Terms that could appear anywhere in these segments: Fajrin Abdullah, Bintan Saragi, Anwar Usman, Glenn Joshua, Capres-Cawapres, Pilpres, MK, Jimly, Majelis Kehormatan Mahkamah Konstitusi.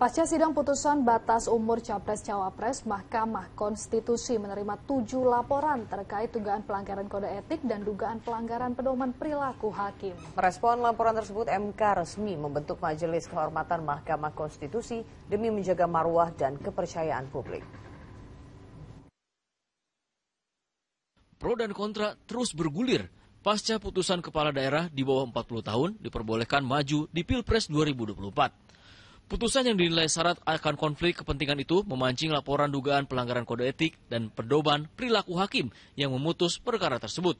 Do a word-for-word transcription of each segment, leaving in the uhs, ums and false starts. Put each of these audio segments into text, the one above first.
Pasca sidang putusan batas umur Capres-Cawapres, Mahkamah Konstitusi menerima tujuh laporan terkait dugaan pelanggaran kode etik dan dugaan pelanggaran pedoman perilaku hakim. Merespon laporan tersebut, M K resmi membentuk Majelis Kehormatan Mahkamah Konstitusi demi menjaga marwah dan kepercayaan publik. Pro dan kontra terus bergulir. Pasca putusan kepala daerah di bawah empat puluh tahun diperbolehkan maju di Pilpres dua ribu dua puluh empat. Putusan yang dinilai syarat akan konflik kepentingan itu memancing laporan dugaan pelanggaran kode etik dan pedoman perilaku hakim yang memutus perkara tersebut.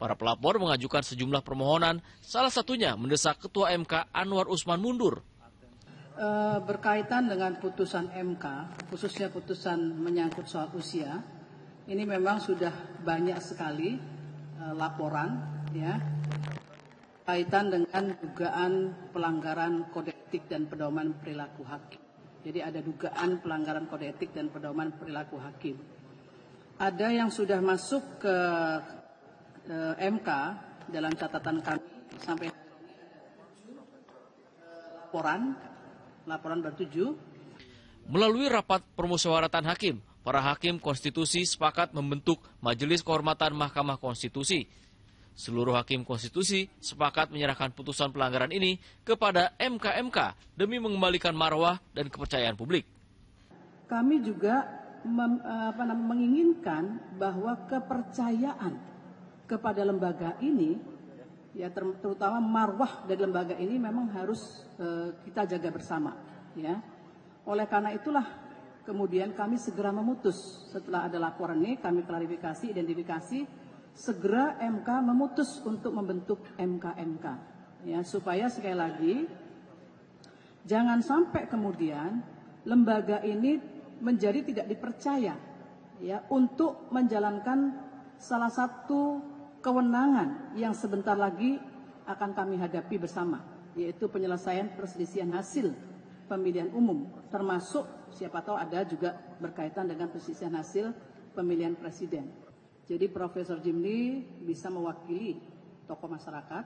Para pelapor mengajukan sejumlah permohonan, salah satunya mendesak Ketua M K Anwar Usman mundur. Berkaitan dengan putusan M K, khususnya putusan menyangkut soal usia, ini memang sudah banyak sekali laporan ya. Kaitan dengan dugaan pelanggaran kode etik dan pedoman perilaku hakim. Jadi ada dugaan pelanggaran kode etik dan pedoman perilaku hakim. Ada yang sudah masuk ke eh, M K dalam catatan kami sampai laporan, laporan bertujuh. Melalui rapat permusyawaratan hakim, para hakim konstitusi sepakat membentuk Majelis Kehormatan Mahkamah Konstitusi. Seluruh hakim konstitusi sepakat menyerahkan putusan pelanggaran ini kepada M K M K demi mengembalikan marwah dan kepercayaan publik. Kami juga mem, apa, menginginkan bahwa kepercayaan kepada lembaga ini, ya terutama marwah dari lembaga ini memang harus eh, kita jaga bersama. Ya. Oleh karena itulah kemudian kami segera memutus setelah ada laporan ini, kami klarifikasi, identifikasi. Segera M K memutus untuk membentuk M K M K, ya, supaya sekali lagi jangan sampai kemudian lembaga ini menjadi tidak dipercaya, ya, untuk menjalankan salah satu kewenangan yang sebentar lagi akan kami hadapi bersama, yaitu penyelesaian perselisihan hasil pemilihan umum, termasuk siapa tahu ada juga berkaitan dengan perselisihan hasil pemilihan presiden. Jadi Profesor Jimly bisa mewakili tokoh masyarakat,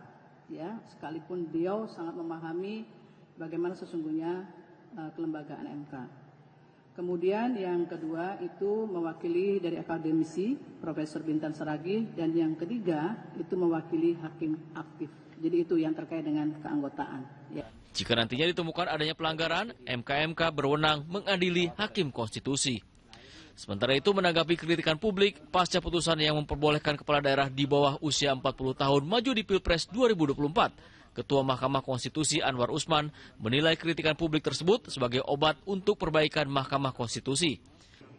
ya, sekalipun beliau sangat memahami bagaimana sesungguhnya uh, kelembagaan M K. Kemudian yang kedua itu mewakili dari akademisi Profesor Bintan Saragi, dan yang ketiga itu mewakili hakim aktif. Jadi itu yang terkait dengan keanggotaan. Ya. Jika nantinya ditemukan adanya pelanggaran, M K M K berwenang mengadili hakim konstitusi. Sementara itu menanggapi kritikan publik pasca putusan yang memperbolehkan kepala daerah di bawah usia empat puluh tahun maju di Pilpres dua ribu dua puluh empat, Ketua Mahkamah Konstitusi Anwar Usman menilai kritikan publik tersebut sebagai obat untuk perbaikan Mahkamah Konstitusi.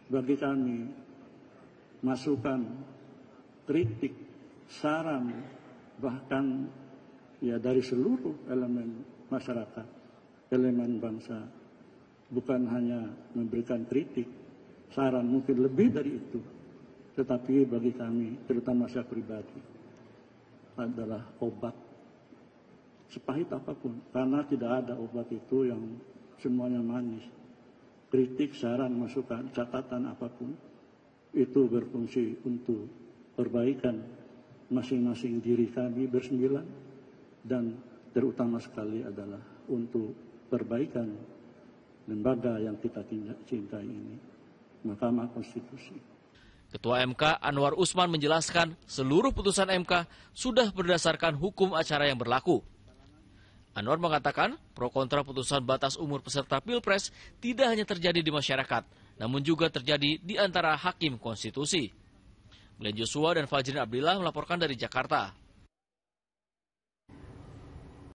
Bagi kami, masukan, kritik, saran, bahkan ya dari seluruh elemen masyarakat, elemen bangsa, bukan hanya memberikan kritik, saran mungkin lebih dari itu, tetapi bagi kami, terutama saya pribadi, adalah obat sepahit apapun, karena tidak ada obat itu yang semuanya manis. Kritik, saran, masukan, catatan apapun, itu berfungsi untuk perbaikan masing-masing diri kami bersembilan, dan terutama sekali adalah untuk perbaikan lembaga yang kita cintai ini. Mahkamah Konstitusi. Ketua M K Anwar Usman menjelaskan seluruh putusan M K sudah berdasarkan hukum acara yang berlaku. Anwar mengatakan pro kontra putusan batas umur peserta Pilpres tidak hanya terjadi di masyarakat, namun juga terjadi di antara hakim konstitusi. Glenn Joshua dan Fajrin Abdullah melaporkan dari Jakarta.